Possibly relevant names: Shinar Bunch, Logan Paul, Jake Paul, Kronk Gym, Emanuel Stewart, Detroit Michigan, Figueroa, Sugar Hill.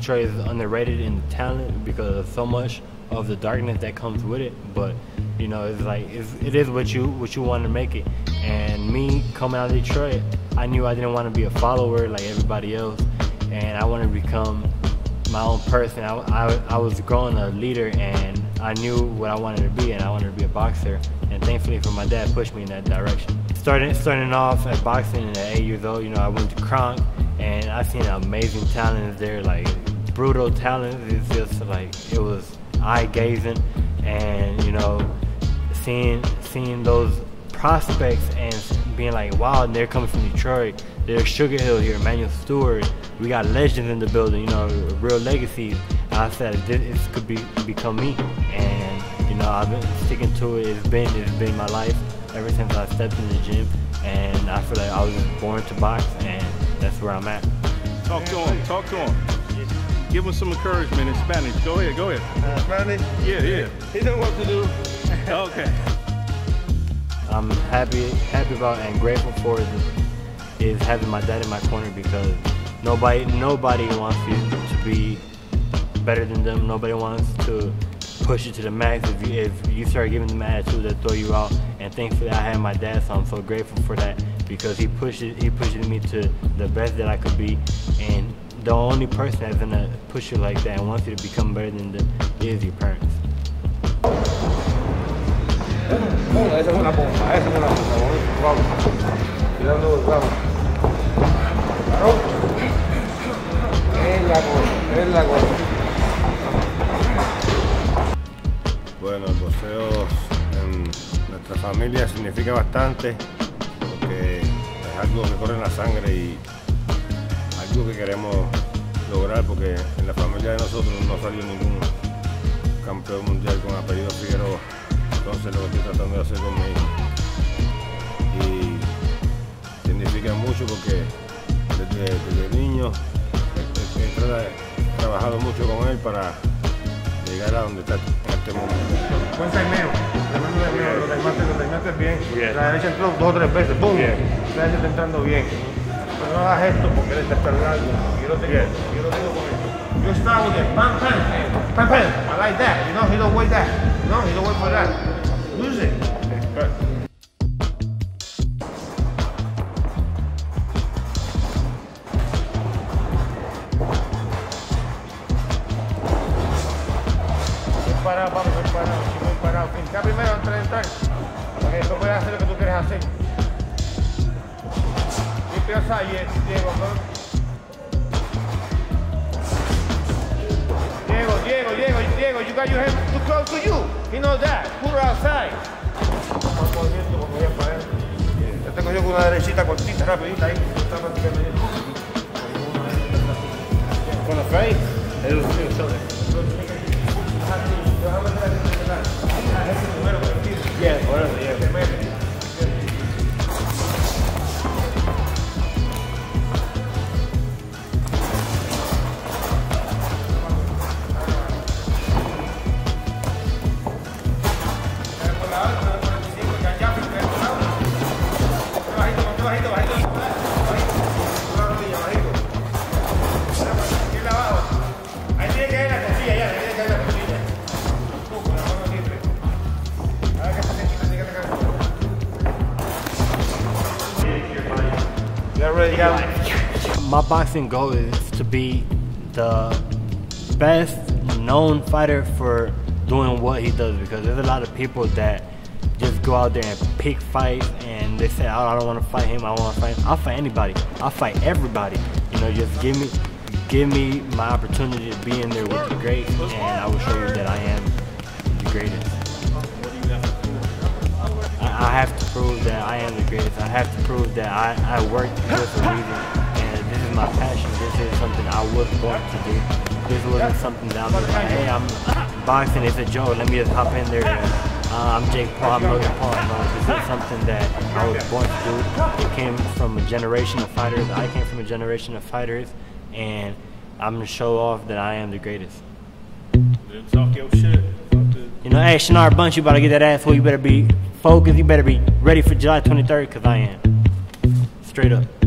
Detroit is underrated in the talent because of so much of the darkness that comes with it. But you know, it's like it is what you want to make it. And me coming out of Detroit, I knew I didn't want to be a follower like everybody else, and I wanted to become my own person. I was growing a leader, and I knew what I wanted to be, and I wanted to be a boxer. And thankfully for my dad, pushed me in that direction. Starting off at boxing at 8 years old, you know, I went to Kronk, and I seen amazing talent there, like brutal talent. It's just like it was eye gazing, and you know, seeing those prospects and being like, wow, they're coming from Detroit. There's Sugar Hill here, Emanuel Stewart. We got legends in the building, you know, real legacies. And I said, this could become me. And, you know, I've been sticking to it. It's been my life ever since I stepped in the gym. And I feel like I was just born to box, and that's where I'm at. Talk to him. Give him some encouragement in Spanish. Go ahead. Spanish? Yeah. He knows what to do. Okay. I'm happy about and grateful for is having my dad in my corner, because nobody wants you to be better than them. Nobody wants to push you to the max. If you start giving them attitude, they'll throw you out. And thankfully, I had my dad, so I'm so grateful for that, because he pushes me to the best that I could be. And the only person that's gonna push you like that and wants you to become better than them is your parents. Esa es una bomba, vamos, cuidado, vamos. Claro. Es la gol. Bueno, el boxeo en nuestra familia significa bastante, porque es algo que corre en la sangre y algo que queremos lograr, porque en la familia de nosotros no salió ningún campeón mundial con apellido Figueroa. Entonces lo que estoy tratando de hacer con mi hijo, y significa mucho porque desde niño he trabajado mucho con él para llegar a donde está en este momento. Buen saineo, tremendo saineo, lo taimaste bien, yeah. La derecha entró 2 o 3 veces, ¡pum! Yeah. La derecha está entrando bien, pero no hagas esto porque él está cargando, yo lo tengo con él. You start with it, bam, bam, bam, bam, bam, I like that, you know, he don't wait that. No, you don't work for that. Lose it. Estoy parado. Finca primero antes de entrar. Para que tú puedas hacer lo que tú quieres hacer. Y piensa ahí, Diego, you got your hand too close to you. He knows that. Put her outside. Te cogió con una derechita cortita, rapidita ahí. Con la face. Yeah. My boxing goal is to be the best known fighter for doing what he does, because there's a lot of people that just go out there and pick fights and they say, oh, I don't want to fight him, I want to fight him. I'll fight anybody. I'll fight everybody. You know, just give me my opportunity to be in there with the greats, and I will show you that I am the greatest. I have to prove that I am the greatest. I have to prove that I work with a reason, and this is my passion. This is something I was born to do. This wasn't something that I'm like, hey, I'm boxing, it's a joke, let me just hop in there. I'm Jake Paul, I'm Logan Paul. No, this is something that I was born to do. It came from a generation of fighters. I came from a generation of fighters, and I'm gonna show off that I am the greatest. Talk your shit. You know, hey, Shinar Bunch, you better get that asshole. You better be focused. You better be ready for July 23rd, because I am. Straight up.